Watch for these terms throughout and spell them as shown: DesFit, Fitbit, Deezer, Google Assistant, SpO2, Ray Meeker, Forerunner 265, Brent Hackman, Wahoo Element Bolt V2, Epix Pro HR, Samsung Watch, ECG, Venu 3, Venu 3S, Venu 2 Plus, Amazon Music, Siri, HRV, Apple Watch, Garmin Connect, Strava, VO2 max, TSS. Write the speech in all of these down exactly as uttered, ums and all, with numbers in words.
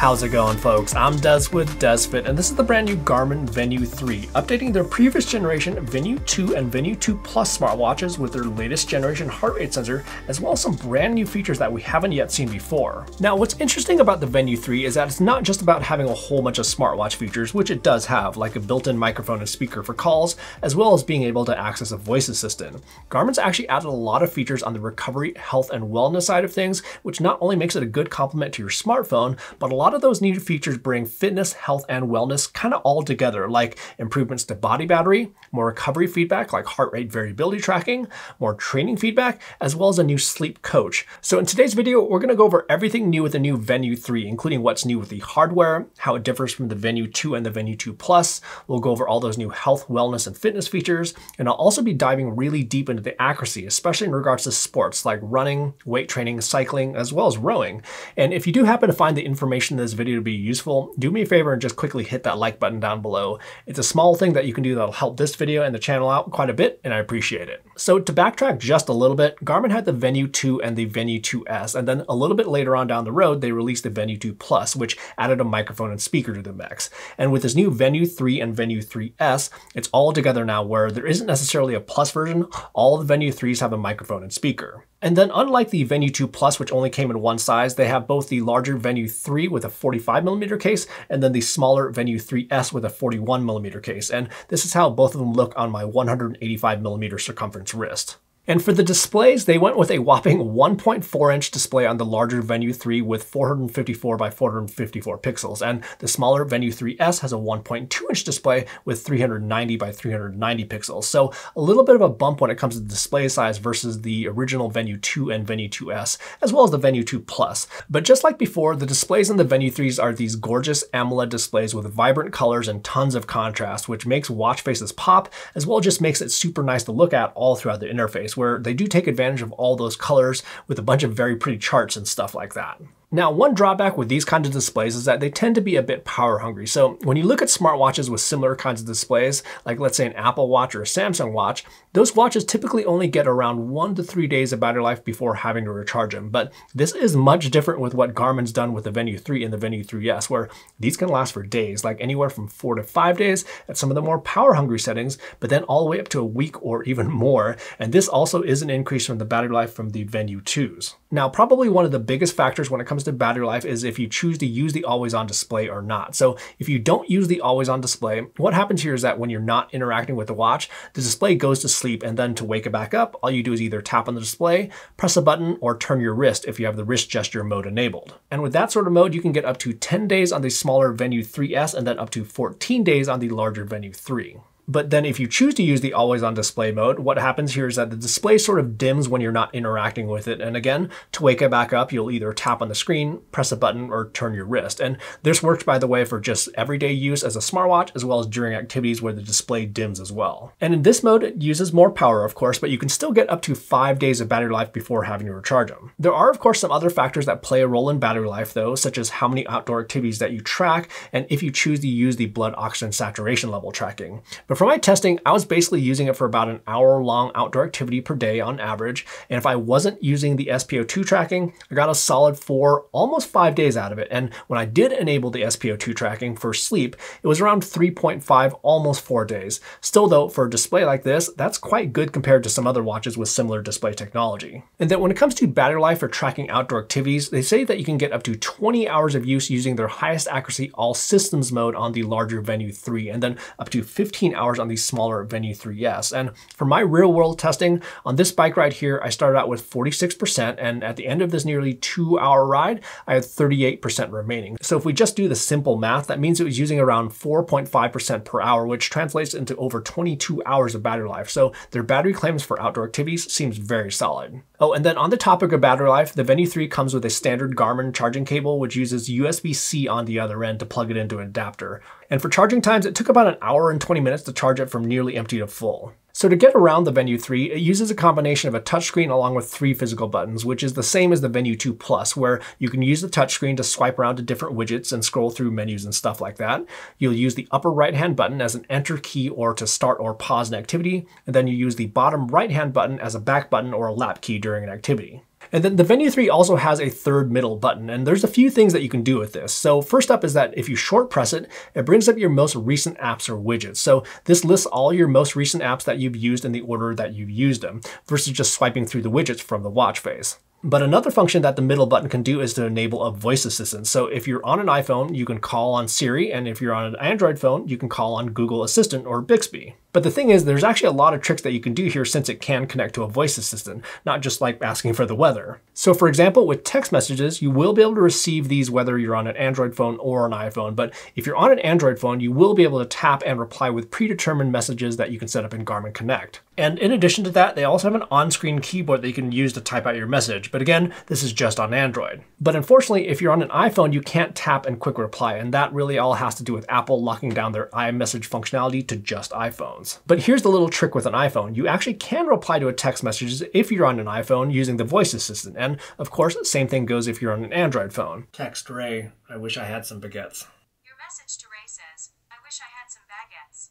How's it going, folks? I'm Des with DesFit, and this is the brand new Garmin Venu three, updating their previous generation Venu two and Venu two Plus smartwatches with their latest generation heart rate sensor, as well as some brand new features that we haven't yet seen before. Now, what's interesting about the Venu three is that it's not just about having a whole bunch of smartwatch features, which it does have, like a built-in microphone and speaker for calls, as well as being able to access a voice assistant. Garmin's actually added a lot of features on the recovery, health, and wellness side of things, which not only makes it a good complement to your smartphone, but a lot of those new features bring fitness, health, and wellness kind of all together, like improvements to body battery, more recovery feedback like heart rate variability tracking, more training feedback, as well as a new sleep coach. So in today's video, we're gonna go over everything new with the new Venu three, including what's new with the hardware, how it differs from the Venu two and the Venu two Plus. We'll go over all those new health, wellness, and fitness features, and I'll also be diving really deep into the accuracy, especially in regards to sports like running, weight training, cycling, as well as rowing. And if you do happen to find the information in this video to be useful, do me a favor and just quickly hit that like button down below. It's a small thing that you can do that'll help this video and the channel out quite a bit, and I appreciate it. So to backtrack just a little bit, Garmin had the Venu two and the Venu two S, and then a little bit later on down the road, they released the Venu two Plus, which added a microphone and speaker to the mix. And with this new Venu three and Venu three S, it's all together now, where there isn't necessarily a Plus version. All the Venu threes have a microphone and speaker. And then unlike the Venu two Plus, which only came in one size, they have both the larger Venu three with a forty-five millimeter case, and then the smaller Venu three S with a forty-one millimeter case. And this is how both of them look on my one hundred eighty-five millimeter circumference wrist. And for the displays, they went with a whopping one point four inch display on the larger Venu three with four hundred fifty-four by four hundred fifty-four pixels, and the smaller Venu three S has a one point two inch display with three hundred ninety by three hundred ninety pixels. So a little bit of a bump when it comes to display size versus the original Venu two and Venu two S, as well as the Venu two Plus. But just like before, the displays on the Venu threes are these gorgeous AMOLED displays with vibrant colors and tons of contrast, which makes watch faces pop, as well as just makes it super nice to look at all throughout the interface, where they do take advantage of all those colors with a bunch of very pretty charts and stuff like that. Now, one drawback with these kinds of displays is that they tend to be a bit power hungry. So when you look at smartwatches with similar kinds of displays, like let's say an Apple Watch or a Samsung Watch, those watches typically only get around one to three days of battery life before having to recharge them. But this is much different with what Garmin's done with the Venu three and the Venu three S, where these can last for days, like anywhere from four to five days at some of the more power hungry settings, but then all the way up to a week or even more. And this also is an increase from the battery life from the Venu twos. Now, probably one of the biggest factors when it comes to battery life is if you choose to use the always on display or not. So if you don't use the always on display, what happens here is that when you're not interacting with the watch, the display goes to sleep, and then to wake it back up, all you do is either tap on the display, press a button, or turn your wrist if you have the wrist gesture mode enabled. And with that sort of mode, you can get up to ten days on the smaller Venu three S and then up to fourteen days on the larger Venu three. But then if you choose to use the always on display mode, what happens here is that the display sort of dims when you're not interacting with it. And again, to wake it back up, you'll either tap on the screen, press a button, or turn your wrist. And this works, by the way, for just everyday use as a smartwatch, as well as during activities where the display dims as well. And in this mode, it uses more power, of course, but you can still get up to five days of battery life before having to recharge them. There are, of course, some other factors that play a role in battery life, though, such as how many outdoor activities that you track, and if you choose to use the blood oxygen saturation level tracking. But for my testing, I was basically using it for about an hour long outdoor activity per day on average. And if I wasn't using the S P O two tracking, I got a solid four, almost five days out of it. And when I did enable the S P O two tracking for sleep, it was around three point five, almost four days. Still though, for a display like this, that's quite good compared to some other watches with similar display technology. And then when it comes to battery life for tracking outdoor activities, they say that you can get up to twenty hours of use using their highest accuracy all systems mode on the larger Venu three, and then up to fifteen hours on the smaller Venu three S. And for my real world testing on this bike ride here, I started out with forty-six percent, and at the end of this nearly two hour ride, I had thirty-eight percent remaining. So if we just do the simple math, that means it was using around four point five percent per hour, which translates into over twenty-two hours of battery life. So their battery claims for outdoor activities seems very solid. Oh, and then on the topic of battery life, the Venu three comes with a standard Garmin charging cable, which uses U S B C on the other end to plug it into an adapter. And for charging times, it took about an hour and twenty minutes to charge it from nearly empty to full. So to get around the Venu three, it uses a combination of a touchscreen along with three physical buttons, which is the same as the Venu two Plus, where you can use the touchscreen to swipe around to different widgets and scroll through menus and stuff like that. You'll use the upper right-hand button as an enter key or to start or pause an activity, and then you use the bottom right-hand button as a back button or a lap key during an activity. And then the Venu three also has a third middle button, and there's a few things that you can do with this. So first up is that if you short press it, it brings up your most recent apps or widgets. So this lists all your most recent apps that you've used in the order that you've used them, versus just swiping through the widgets from the watch face. But another function that the middle button can do is to enable a voice assistant. So if you're on an iPhone, you can call on Siri, and if you're on an Android phone, you can call on Google Assistant or Bixby. But the thing is, there's actually a lot of tricks that you can do here since it can connect to a voice assistant, not just like asking for the weather. So for example, with text messages, you will be able to receive these whether you're on an Android phone or an iPhone, but if you're on an Android phone, you will be able to tap and reply with predetermined messages that you can set up in Garmin Connect. And in addition to that, they also have an on-screen keyboard that you can use to type out your message, but again, this is just on Android. But unfortunately, if you're on an iPhone, you can't tap and quick reply, and that really all has to do with Apple locking down their iMessage functionality to just iPhones. But here's the little trick with an iPhone. You actually can reply to a text message if you're on an iPhone using the voice assistant. And of course, same thing goes if you're on an Android phone. Text Ray, I wish I had some baguettes. Your message to Ray says, I wish I had some baguettes.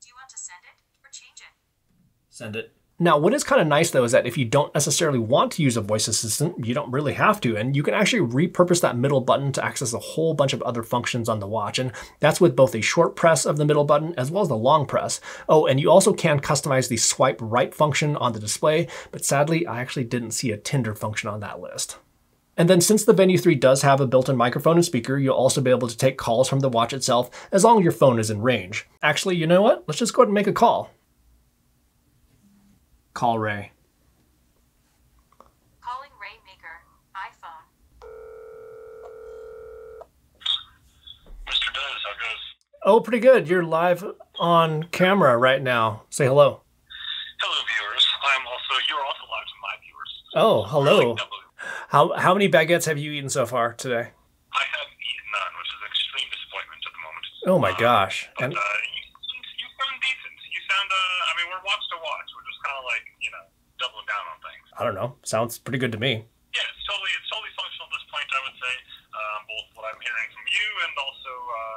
Do you want to send it or change it? Send it. Now, what is kind of nice though is that if you don't necessarily want to use a voice assistant, you don't really have to, and you can actually repurpose that middle button to access a whole bunch of other functions on the watch, and that's with both a short press of the middle button as well as the long press. Oh, and you also can customize the swipe right function on the display, but sadly, I actually didn't see a Tinder function on that list. And then since the Venu three does have a built-in microphone and speaker, you'll also be able to take calls from the watch itself as long as your phone is in range. Actually, you know what? Let's just go ahead and make a call. Call Ray. Calling Ray Meeker, iPhone. Mister Des, how goes? Oh, pretty good. You're live on camera right now. Say hello. Hello, viewers. I'm also, you're also live to my viewers. Oh, hello. How, how many baguettes have you eaten so far today? I have eaten none, which is an extreme disappointment at the moment. Oh my um, gosh. But, and uh, you, you sound decent. You sound, uh, I mean, we're watch to watch. We're just kind of like, you know, doubling down on things. I don't know. Sounds pretty good to me. Yeah, it's totally, it's totally functional at this point, I would say, um, both what I'm hearing from you and also, uh,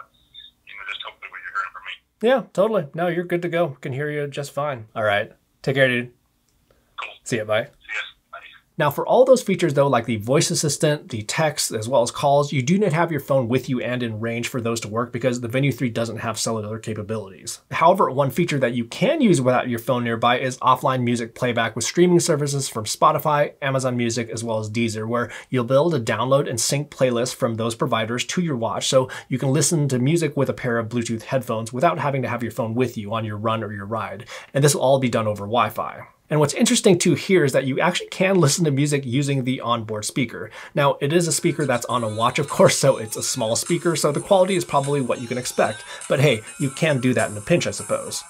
you know, just hopefully what you're hearing from me. Yeah, totally. No, you're good to go. Can hear you just fine. All right. Take care, dude. Cool. See ya. Bye. See ya. Now for all those features though, like the voice assistant, the text, as well as calls, you do need to have your phone with you and in range for those to work because the Venu three doesn't have cellular capabilities. However, one feature that you can use without your phone nearby is offline music playback with streaming services from Spotify, Amazon Music, as well as Deezer, where you'll be able to download and sync playlists from those providers to your watch so you can listen to music with a pair of Bluetooth headphones without having to have your phone with you on your run or your ride. And this will all be done over Wi-Fi. And what's interesting too here is that you actually can listen to music using the onboard speaker. Now, it is a speaker that's on a watch, of course, so it's a small speaker, so the quality is probably what you can expect. But hey, you can do that in a pinch, I suppose.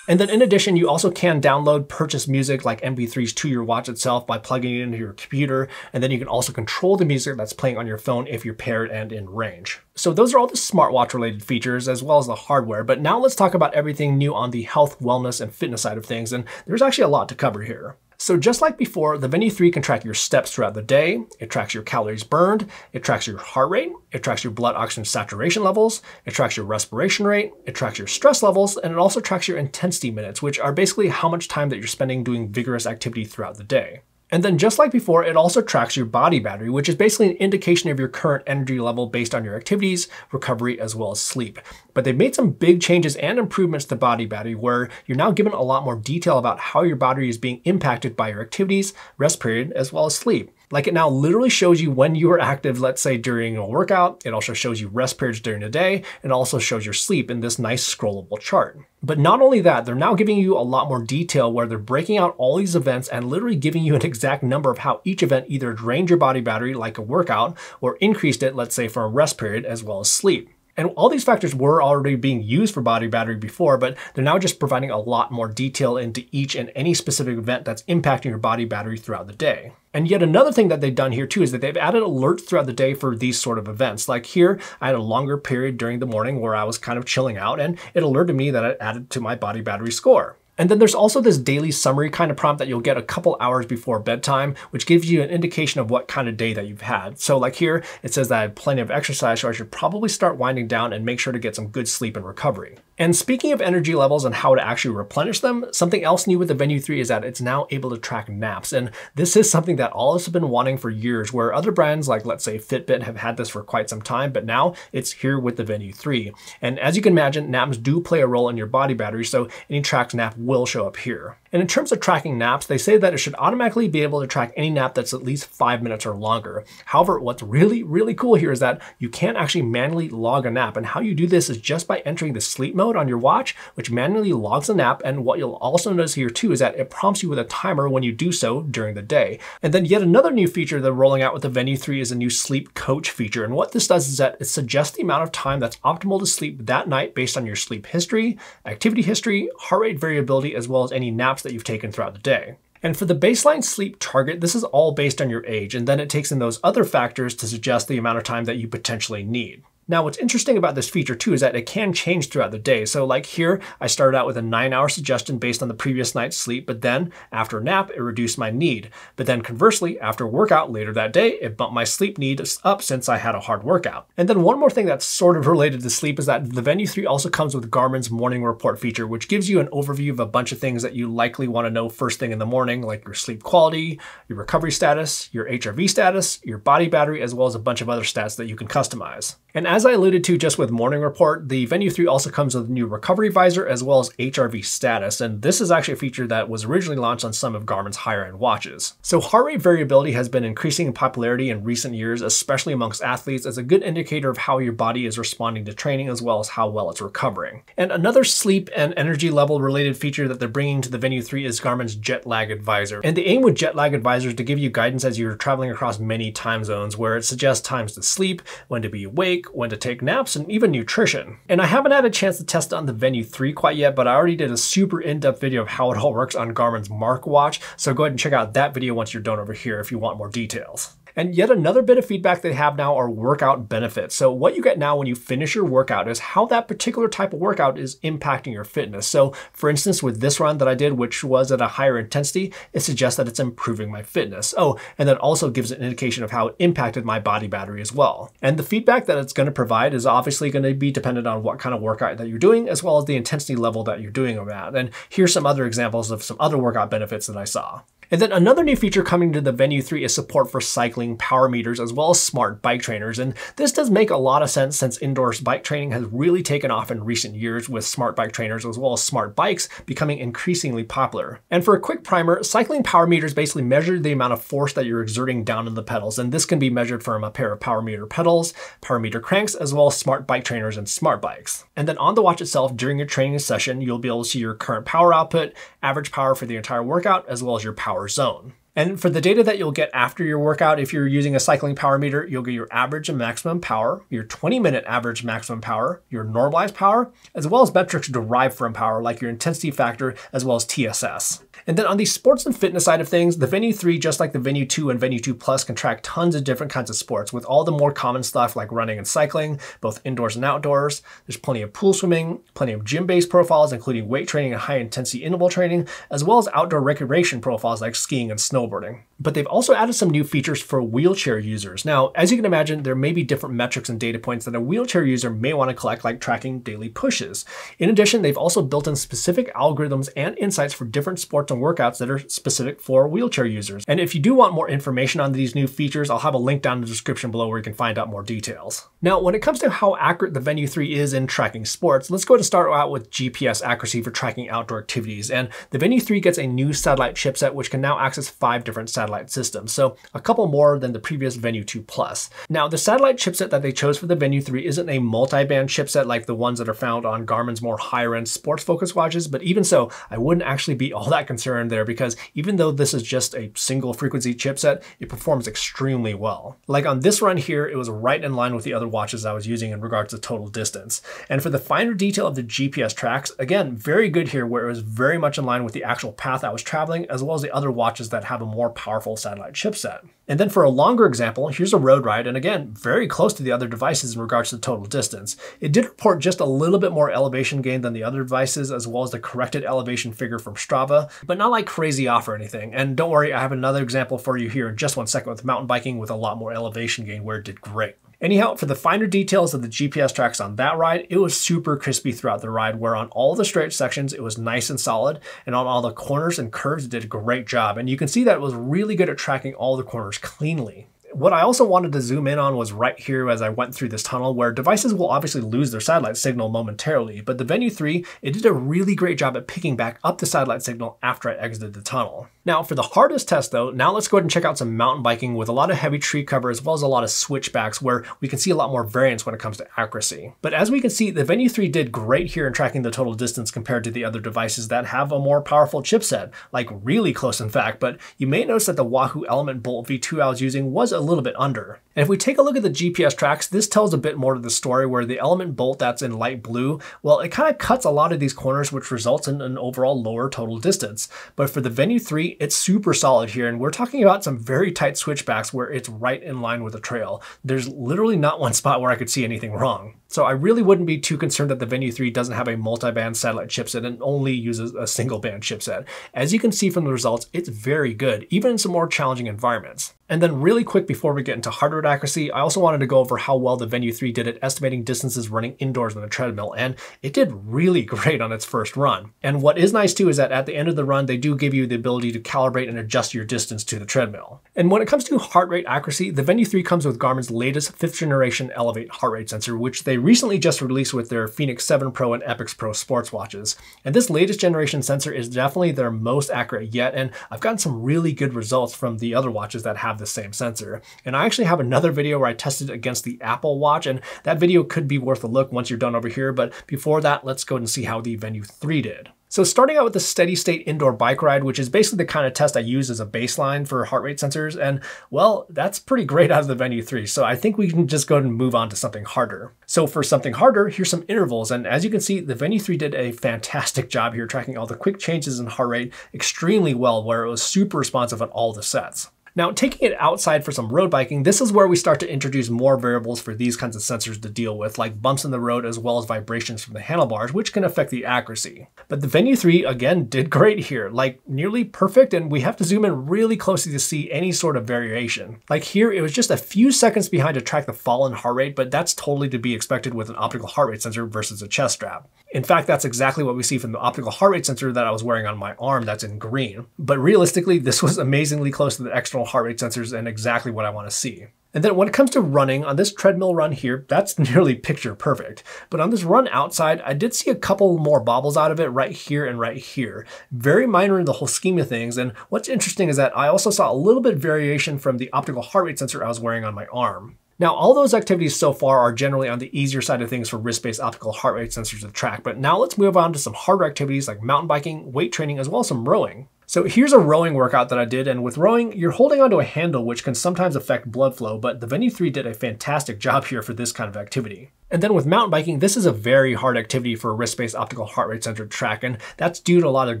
And then in addition, you also can download, purchase music like M P threes to your watch itself by plugging it into your computer. And then you can also control the music that's playing on your phone if you're paired and in range. So those are all the smartwatch related features as well as the hardware. But now let's talk about everything new on the health, wellness, and fitness side of things. And there's actually a lot to cover here. So just like before, the Venu three can track your steps throughout the day, it tracks your calories burned, it tracks your heart rate, it tracks your blood oxygen saturation levels, it tracks your respiration rate, it tracks your stress levels, and it also tracks your intensity minutes, which are basically how much time that you're spending doing vigorous activity throughout the day. And then just like before, it also tracks your body battery, which is basically an indication of your current energy level based on your activities, recovery, as well as sleep. But they've made some big changes and improvements to body battery where you're now given a lot more detail about how your battery is being impacted by your activities, rest period, as well as sleep. Like it now literally shows you when you were active, let's say during a workout, it also shows you rest periods during the day, and also shows your sleep in this nice scrollable chart. But not only that, they're now giving you a lot more detail where they're breaking out all these events and literally giving you an exact number of how each event either drained your body battery like a workout or increased it, let's say for a rest period as well as sleep. And all these factors were already being used for body battery before, but they're now just providing a lot more detail into each and any specific event that's impacting your body battery throughout the day. And yet another thing that they've done here too is that they've added alerts throughout the day for these sort of events. Like here, I had a longer period during the morning where I was kind of chilling out and it alerted me that it added to my body battery score. And then there's also this daily summary kind of prompt that you'll get a couple hours before bedtime, which gives you an indication of what kind of day that you've had. So like here, it says that I had plenty of exercise, so I should probably start winding down and make sure to get some good sleep and recovery. And speaking of energy levels and how to actually replenish them, something else new with the Venu three is that it's now able to track naps. And this is something that all of us have been wanting for years, where other brands like, let's say, Fitbit have had this for quite some time, but now it's here with the Venu three. And as you can imagine, naps do play a role in your body battery, so any tracked nap will show up here. And in terms of tracking naps, they say that it should automatically be able to track any nap that's at least five minutes or longer. However, what's really, really cool here is that you can actually manually log a nap. And how you do this is just by entering the sleep mode on your watch, which manually logs a nap. And what you'll also notice here too is that it prompts you with a timer when you do so during the day. And then yet another new feature they're rolling out with the Venu three is a new sleep coach feature. And what this does is that it suggests the amount of time that's optimal to sleep that night based on your sleep history, activity history, heart rate variability, as well as any naps that you've taken throughout the day. And for the baseline sleep target, this is all based on your age, and then it takes in those other factors to suggest the amount of time that you potentially need. Now, what's interesting about this feature too is that it can change throughout the day. So like here, I started out with a nine hour suggestion based on the previous night's sleep, but then after a nap, it reduced my need. But then conversely, after a workout later that day, it bumped my sleep need up since I had a hard workout. And then one more thing that's sort of related to sleep is that the Venu three also comes with Garmin's morning report feature, which gives you an overview of a bunch of things that you likely want to know first thing in the morning, like your sleep quality, your recovery status, your H R V status, your body battery, as well as a bunch of other stats that you can customize. And as As I alluded to just with morning report, the Venu three also comes with a new recovery visor as well as H R V status. And this is actually a feature that was originally launched on some of Garmin's higher end watches. So heart rate variability has been increasing in popularity in recent years, especially amongst athletes, as a good indicator of how your body is responding to training as well as how well it's recovering. And another sleep and energy level related feature that they're bringing to the Venu three is Garmin's Jet Lag Advisor. And the aim with Jet Lag Advisor is to give you guidance as you're traveling across many time zones, where it suggests times to sleep, when to be awake, when to take naps, and even nutrition. And I haven't had a chance to test it on the Venu three quite yet, but I already did a super in-depth video of how it all works on Garmin's Mark watch. So go ahead and check out that video once you're done over here if you want more details. And yet another bit of feedback they have now are workout benefits. So what you get now when you finish your workout is how that particular type of workout is impacting your fitness. So for instance, with this run that I did, which was at a higher intensity, it suggests that it's improving my fitness. Oh, and that also gives an indication of how it impacted my body battery as well. And the feedback that it's going to provide is obviously going to be dependent on what kind of workout that you're doing, as well as the intensity level that you're doing that. And here's some other examples of some other workout benefits that I saw. And then another new feature coming to the Venu three is support for cycling power meters as well as smart bike trainers. And this does make a lot of sense since indoor bike training has really taken off in recent years, with smart bike trainers as well as smart bikes becoming increasingly popular. And for a quick primer, cycling power meters basically measure the amount of force that you're exerting down in the pedals. And this can be measured from a pair of power meter pedals, power meter cranks, as well as smart bike trainers and smart bikes. And then on the watch itself, during your training session, you'll be able to see your current power output, average power for the entire workout, as well as your power zone. And for the data that you'll get after your workout, if you're using a cycling power meter, you'll get your average and maximum power, your twenty minute average maximum power, your normalized power, as well as metrics derived from power, like your intensity factor, as well as T S S. And then on the sports and fitness side of things, the Venu three, just like the Venu two and Venu two Plus, can track tons of different kinds of sports, with all the more common stuff like running and cycling, both indoors and outdoors. There's plenty of pool swimming, plenty of gym-based profiles, including weight training and high-intensity interval training, as well as outdoor recreation profiles like skiing and snowboarding. But they've also added some new features for wheelchair users. Now, as you can imagine, there may be different metrics and data points that a wheelchair user may want to collect, like tracking daily pushes. In addition, they've also built in specific algorithms and insights for different sports and workouts that are specific for wheelchair users. And if you do want more information on these new features, I'll have a link down in the description below where you can find out more details. Now, when it comes to how accurate the Venu three is in tracking sports, let's go to start out with G P S accuracy for tracking outdoor activities. And the Venu three gets a new satellite chipset, which can now access five different satellite systems, so a couple more than the previous Venu two Plus. Now, the satellite chipset that they chose for the Venu three isn't a multi-band chipset like the ones that are found on Garmin's more higher-end sports-focused watches, but even so, I wouldn't actually be all that concerned there, because even though this is just a single frequency chipset, it performs extremely well. Like on this run here, it was right in line with the other watches I was using in regards to total distance. And for the finer detail of the G P S tracks, again, very good here, where it was very much in line with the actual path I was traveling, as well as the other watches that have a more powerful satellite chipset. And then for a longer example, here's a road ride, and again, very close to the other devices in regards to total distance. It did report just a little bit more elevation gain than the other devices, as well as the corrected elevation figure from Strava, but not like crazy off or anything. And don't worry, I have another example for you here in just one second with mountain biking with a lot more elevation gain where it did great. Anyhow, for the finer details of the G P S tracks on that ride, it was super crispy throughout the ride, where on all the straight sections, it was nice and solid, and on all the corners and curves, it did a great job. And you can see that it was really good at tracking all the corners cleanly. What I also wanted to zoom in on was right here as I went through this tunnel, where devices will obviously lose their satellite signal momentarily, but the Venu three, it did a really great job at picking back up the satellite signal after I exited the tunnel. Now for the hardest test though, now let's go ahead and check out some mountain biking with a lot of heavy tree cover as well as a lot of switchbacks, where we can see a lot more variance when it comes to accuracy. But as we can see, the Venu three did great here in tracking the total distance compared to the other devices that have a more powerful chipset, like really close in fact, but you may notice that the Wahoo Element Bolt V two I was using was a a little bit under. And if we take a look at the G P S tracks, this tells a bit more to the story, where the Element Bolt that's in light blue, well, it kind of cuts a lot of these corners, which results in an overall lower total distance. But for the Venu three, it's super solid here, and we're talking about some very tight switchbacks where it's right in line with the trail. There's literally not one spot where I could see anything wrong. So I really wouldn't be too concerned that the Venu three doesn't have a multi-band satellite chipset and only uses a single band chipset. As you can see from the results, it's very good, even in some more challenging environments. And then really quick before we get into hardware accuracy, I also wanted to go over how well the Venu three did at estimating distances running indoors on a treadmill, and it did really great on its first run. And what is nice too is that at the end of the run, they do give you the ability to calibrate and adjust your distance to the treadmill. And when it comes to heart rate accuracy, the Venu three comes with Garmin's latest fifth generation Elevate heart rate sensor, which they recently just released with their Fenix seven Pro and Epix Pro sports watches. And this latest generation sensor is definitely their most accurate yet, and I've gotten some really good results from the other watches that have the same sensor. And I actually have another video where I tested against the Apple Watch, and that video could be worth a look once you're done over here, but before that, let's go ahead and see how the Venu three did. So starting out with the steady state indoor bike ride, which is basically the kind of test I use as a baseline for heart rate sensors. And well, that's pretty great out of the Venu three. So I think we can just go ahead and move on to something harder. So for something harder, here's some intervals. And as you can see, the Venu three did a fantastic job here tracking all the quick changes in heart rate extremely well, where it was super responsive on all the sets. Now, taking it outside for some road biking, this is where we start to introduce more variables for these kinds of sensors to deal with, like bumps in the road as well as vibrations from the handlebars, which can affect the accuracy. But the Venu three, again, did great here, like nearly perfect, and we have to zoom in really closely to see any sort of variation. Like here, it was just a few seconds behind to track the fall in heart rate, but that's totally to be expected with an optical heart rate sensor versus a chest strap. In fact, that's exactly what we see from the optical heart rate sensor that I was wearing on my arm that's in green. But realistically, this was amazingly close to the external heart rate sensors and exactly what I want to see. And then when it comes to running, on this treadmill run here, that's nearly picture perfect. But on this run outside, I did see a couple more bobbles out of it right here and right here. Very minor in the whole scheme of things. And what's interesting is that I also saw a little bit of variation from the optical heart rate sensor I was wearing on my arm. Now, all those activities so far are generally on the easier side of things for wrist-based optical heart rate sensors to track. But now let's move on to some harder activities like mountain biking, weight training, as well as some rowing. So here's a rowing workout that I did, and with rowing, you're holding onto a handle, which can sometimes affect blood flow, but the Venu three did a fantastic job here for this kind of activity. And then with mountain biking, this is a very hard activity for a wrist-based optical heart rate sensor to track, and that's due to a lot of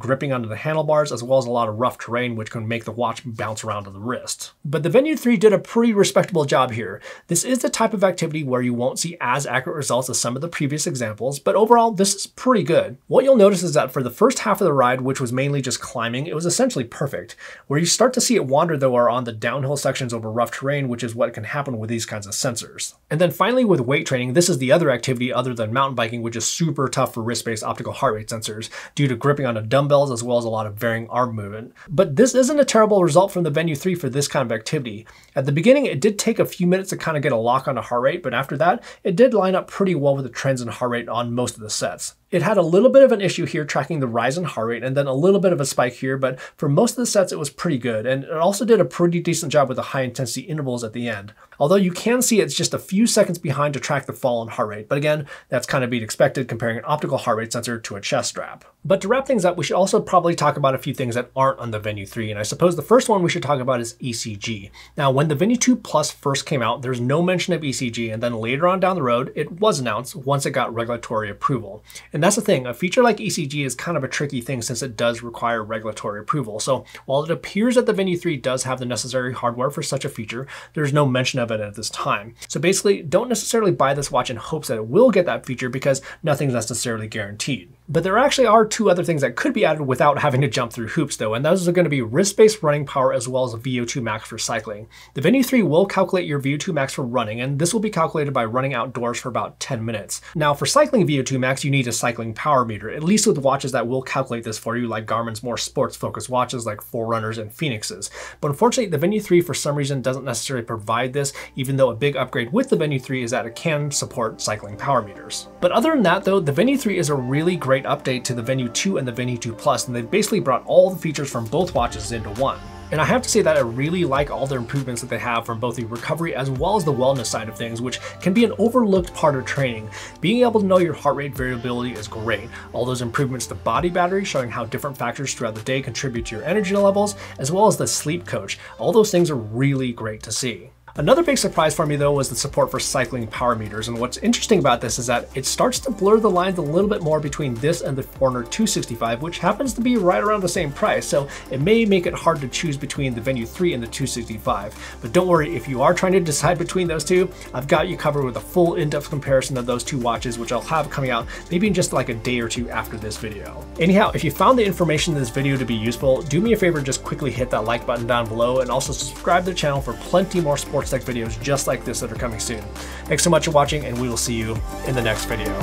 gripping onto the handlebars as well as a lot of rough terrain, which can make the watch bounce around on the wrist. But the Venu three did a pretty respectable job here. This is the type of activity where you won't see as accurate results as some of the previous examples, but overall, this is pretty good. What you'll notice is that for the first half of the ride, which was mainly just climbing, it was essentially perfect. Where you start to see it wander though are on the downhill sections over rough terrain, which is what can happen with these kinds of sensors. And then finally with weight training, this is the other activity other than mountain biking, which is super tough for wrist-based optical heart rate sensors due to gripping onto dumbbells as well as a lot of varying arm movement. But this isn't a terrible result from the Venu three for this kind of activity. At the beginning, it did take a few minutes to kind of get a lock on a heart rate, but after that, it did line up pretty well with the trends in heart rate on most of the sets. It had a little bit of an issue here tracking the rise in heart rate and then a little bit of a spike here, but for most of the sets, it was pretty good. And it also did a pretty decent job with the high intensity intervals at the end. Although you can see it's just a few seconds behind to track the fall in heart rate. But again, that's kind of be expected comparing an optical heart rate sensor to a chest strap. But to wrap things up, we should also probably talk about a few things that aren't on the Venu three. And I suppose the first one we should talk about is E C G. Now, when the Venu two Plus first came out, there's no mention of E C G. And then later on down the road, it was announced once it got regulatory approval. And And that's the thing, a feature like E C G is kind of a tricky thing since it does require regulatory approval. So while it appears that the Venu three does have the necessary hardware for such a feature, there's no mention of it at this time. So basically, don't necessarily buy this watch in hopes that it will get that feature because nothing's necessarily guaranteed. But there actually are two other things that could be added without having to jump through hoops though, and those are going to be wrist-based running power as well as a V O two max for cycling. The Venu three will calculate your V O two max for running, and this will be calculated by running outdoors for about ten minutes. Now for cycling V O two max, you need a cycling power meter, at least with watches that will calculate this for you, like Garmin's more sports-focused watches like Forerunners and Fenixes. But unfortunately, the Venu three for some reason doesn't necessarily provide this, even though a big upgrade with the Venu three is that it can support cycling power meters. But other than that though, the Venu three is a really great update to the Venu two and the Venu two Plus, and they basically brought all the features from both watches into one. And I have to say that I really like all their improvements that they have from both the recovery as well as the wellness side of things, which can be an overlooked part of training. Being able to know your heart rate variability is great. All those improvements to body battery, showing how different factors throughout the day contribute to your energy levels, as well as the sleep coach. All those things are really great to see. Another big surprise for me though was the support for cycling power meters, and what's interesting about this is that it starts to blur the lines a little bit more between this and the Forerunner two sixty-five, which happens to be right around the same price, so it may make it hard to choose between the Venu three and the two sixty-five. But don't worry, if you are trying to decide between those two, I've got you covered with a full in-depth comparison of those two watches, which I'll have coming out maybe in just like a day or two after this video. Anyhow, if you found the information in this video to be useful, do me a favor, just quickly hit that like button down below and also subscribe to the channel for plenty more sports tech videos just like this that are coming soon. Thanks so much for watching, and we will see you in the next video.